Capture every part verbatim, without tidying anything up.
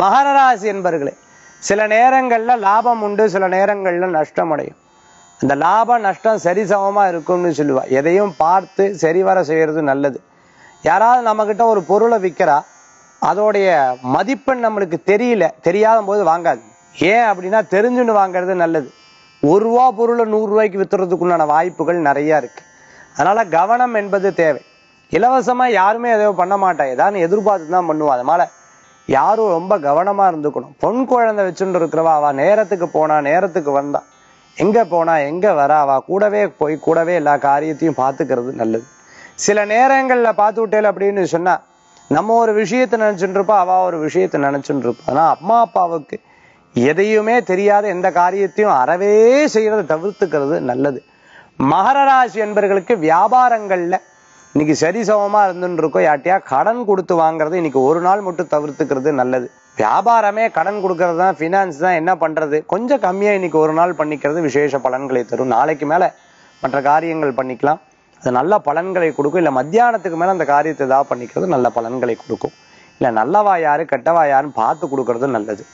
மகரராசி என்பர்களே, சில நேரங்களில் லாபம் உண்டு, சில நேரங்களில் நஷ்டம் அடையும். அந்த லாப நஷ்டம் சரிசமமாக இருக்கும்னு சொல்லுவாள். எதையும் பார்த்து சரிவர செய்கிறது நல்லது. யாராவது நம்மக்கிட்ட ஒரு பொருளை விற்கிறா, அதோடைய மதிப்பெண் நம்மளுக்கு தெரியல, தெரியாத போது வாங்காது. ஏன் அப்படின்னா தெரிஞ்சுன்னு வாங்கிறது நல்லது. ஒரு ரூபா பொருளை நூறு ரூபாய்க்கு விற்றுறதுக்குண்டான வாய்ப்புகள் நிறையா இருக்குது. அதனால் கவனம் என்பது தேவை. இலவசமாக யாருமே எதோ பண்ண மாட்டா, ஏதாவது எதிர்பார்த்து தான் பண்ணுவோம். அதனால் யாரும் ரொம்ப கவனமாக இருந்துக்கணும். பொன் குழந்தை வச்சுட்டு இருக்கிறவா, அவள் நேரத்துக்கு போனா நேரத்துக்கு வந்தா, எங்கே போனா எங்கே வரா, அவள் கூடவே போய் கூடவே எல்லா காரியத்தையும் பார்த்துக்கிறது நல்லது. சில நேரங்களில் பார்த்து விட்டேல அப்படின்னு சொன்னால் நம்ம ஒரு விஷயத்தை நினச்சிட்டு இருப்பா, அவள் ஒரு விஷயத்தை நினச்சிட்டு இருப்பா. ஆனால் அம்மா அப்பாவுக்கு எதையுமே தெரியாத எந்த காரியத்தையும் அறவே செய்கிறத தவிர்த்துக்கிறது நல்லது. மகர ராசி என்பர்களுக்கு வியாபாரங்களில் இன்னைக்கு சரிசமமாக இருந்துன்னு இருக்கோம். யார்ட்டையா கடன் கொடுத்து வாங்குறது இன்னைக்கு ஒரு நாள் மட்டும் தவிர்த்துக்கிறது நல்லது. வியாபாரமே கடன் கொடுக்கறது தான், ஃபினான்ஸ் தான், என்ன பண்ணுறது, கொஞ்சம் கம்மியாக இன்னைக்கு ஒரு நாள் பண்ணிக்கிறது விசேஷ பலன்களை தரும். நாளைக்கு மேலே மற்ற காரியங்கள் பண்ணிக்கலாம், அது நல்ல பலன்களை கொடுக்கும். இல்லை மத்தியானத்துக்கு மேலே அந்த காரியத்தை ஏதாவது பண்ணிக்கிறது நல்ல பலன்களை கொடுக்கும். இல்லை நல்லவா யாரு கெட்டவா யாருன்னு பார்த்து கொடுக்கறது நல்லது.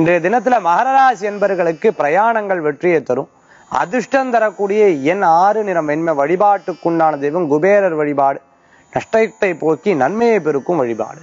இன்றைய தினத்தில் மகர ராசி என்பர்களுக்கு பிரயாணங்கள் வெற்றியை தரும். அதிர்ஷ்டம் தரக்கூடிய எண் ஆறு, நிறம் வெண்மை. வழிபாட்டுக்குண்டான தெய்வம் குபேரர் வழிபாடு. நஷ்டத்தை போக்கி நன்மையை பெருக்கும் வழிபாடு.